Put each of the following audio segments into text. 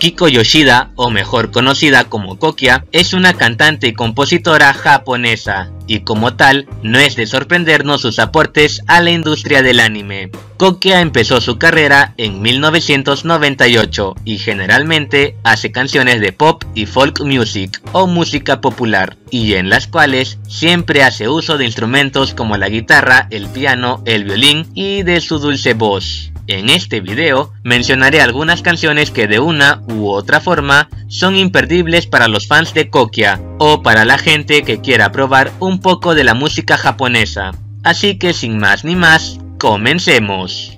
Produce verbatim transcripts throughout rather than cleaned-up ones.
Kiko Yoshida, o mejor conocida como Kokia, es una cantante y compositora japonesa, y como tal, no es de sorprendernos sus aportes a la industria del anime. Kokia empezó su carrera en mil novecientos noventa y ocho y generalmente hace canciones de pop y folk music o música popular, y en las cuales siempre hace uso de instrumentos como la guitarra, el piano, el violín y de su dulce voz. En este video mencionaré algunas canciones que de una u otra forma son imperdibles para los fans de Kokia o para la gente que quiera probar un poco de la música japonesa. Así que sin más ni más, comencemos.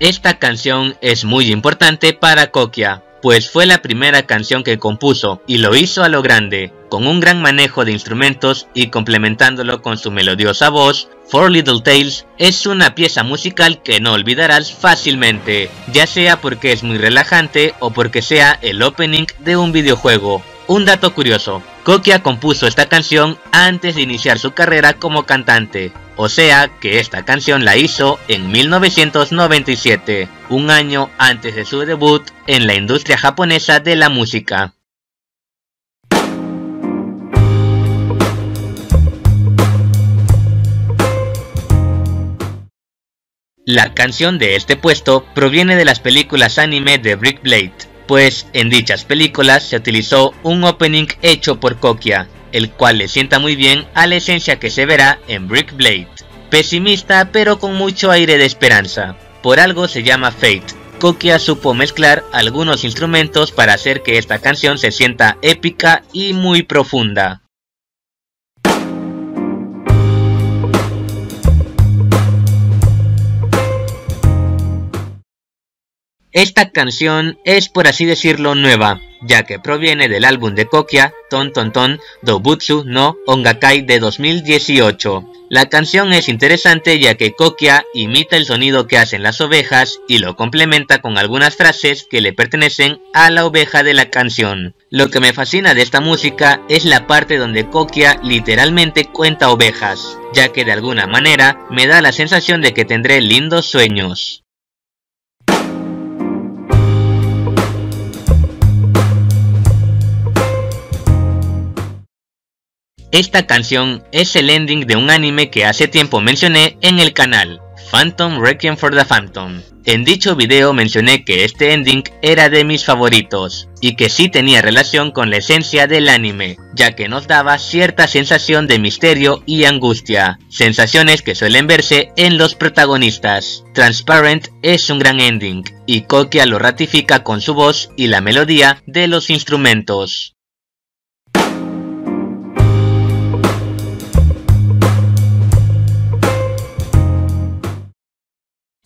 Esta canción es muy importante para Kokia, pues fue la primera canción que compuso y lo hizo a lo grande, con un gran manejo de instrumentos y complementándolo con su melodiosa voz. Four Little Tales es una pieza musical que no olvidarás fácilmente, ya sea porque es muy relajante o porque sea el opening de un videojuego. Un dato curioso, Kokia compuso esta canción antes de iniciar su carrera como cantante, o sea que esta canción la hizo en mil novecientos noventa y siete, un año antes de su debut en la industria japonesa de la música. La canción de este puesto proviene de las películas anime de Brick Blade, pues en dichas películas se utilizó un opening hecho por Kokia, el cual le sienta muy bien a la esencia que se verá en Brick Blade. Pesimista pero con mucho aire de esperanza. Por algo se llama Fate. Kokia supo mezclar algunos instrumentos para hacer que esta canción se sienta épica y muy profunda. Esta canción es, por así decirlo, nueva, ya que proviene del álbum de Kokia, Ton Ton Ton, Doubutsu no Ongakai de dos mil dieciocho. La canción es interesante ya que Kokia imita el sonido que hacen las ovejas y lo complementa con algunas frases que le pertenecen a la oveja de la canción. Lo que me fascina de esta música es la parte donde Kokia literalmente cuenta ovejas, ya que de alguna manera me da la sensación de que tendré lindos sueños. Esta canción es el ending de un anime que hace tiempo mencioné en el canal, Phantom: Requiem for the Phantom. En dicho video mencioné que este ending era de mis favoritos, y que sí tenía relación con la esencia del anime, ya que nos daba cierta sensación de misterio y angustia, sensaciones que suelen verse en los protagonistas. Transparent es un gran ending, y Kokia lo ratifica con su voz y la melodía de los instrumentos.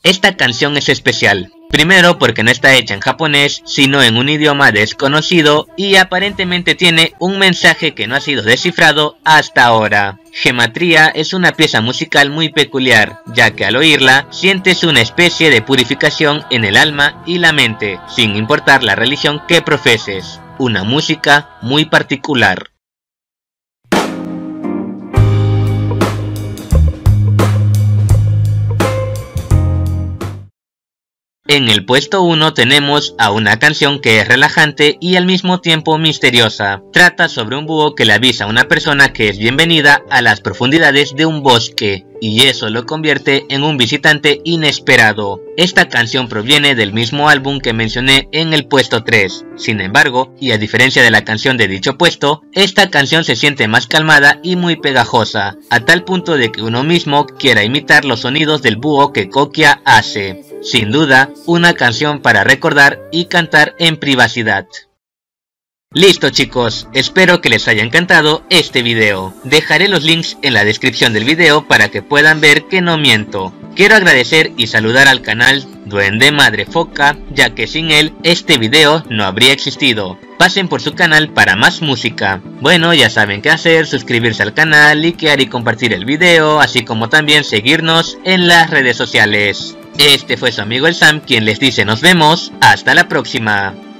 Esta canción es especial, primero porque no está hecha en japonés, sino en un idioma desconocido y aparentemente tiene un mensaje que no ha sido descifrado hasta ahora. Gematría es una pieza musical muy peculiar, ya que al oírla sientes una especie de purificación en el alma y la mente, sin importar la religión que profeses. Una música muy particular. En el puesto uno tenemos a una canción que es relajante y al mismo tiempo misteriosa. Trata sobre un búho que le avisa a una persona que es bienvenida a las profundidades de un bosque, y eso lo convierte en un visitante inesperado. Esta canción proviene del mismo álbum que mencioné en el puesto tres. Sin embargo, y a diferencia de la canción de dicho puesto, esta canción se siente más calmada y muy pegajosa, a tal punto de que uno mismo quiera imitar los sonidos del búho que Kokia hace. Sin duda, una canción para recordar y cantar en privacidad. Listo chicos, espero que les haya encantado este video. Dejaré los links en la descripción del video para que puedan ver que no miento. Quiero agradecer y saludar al canal Duende Madre Foca, ya que sin él este video no habría existido. Pasen por su canal para más música. Bueno, ya saben qué hacer, suscribirse al canal, likear y compartir el video, así como también seguirnos en las redes sociales. Este fue su amigo el Sam, quien les dice nos vemos, hasta la próxima.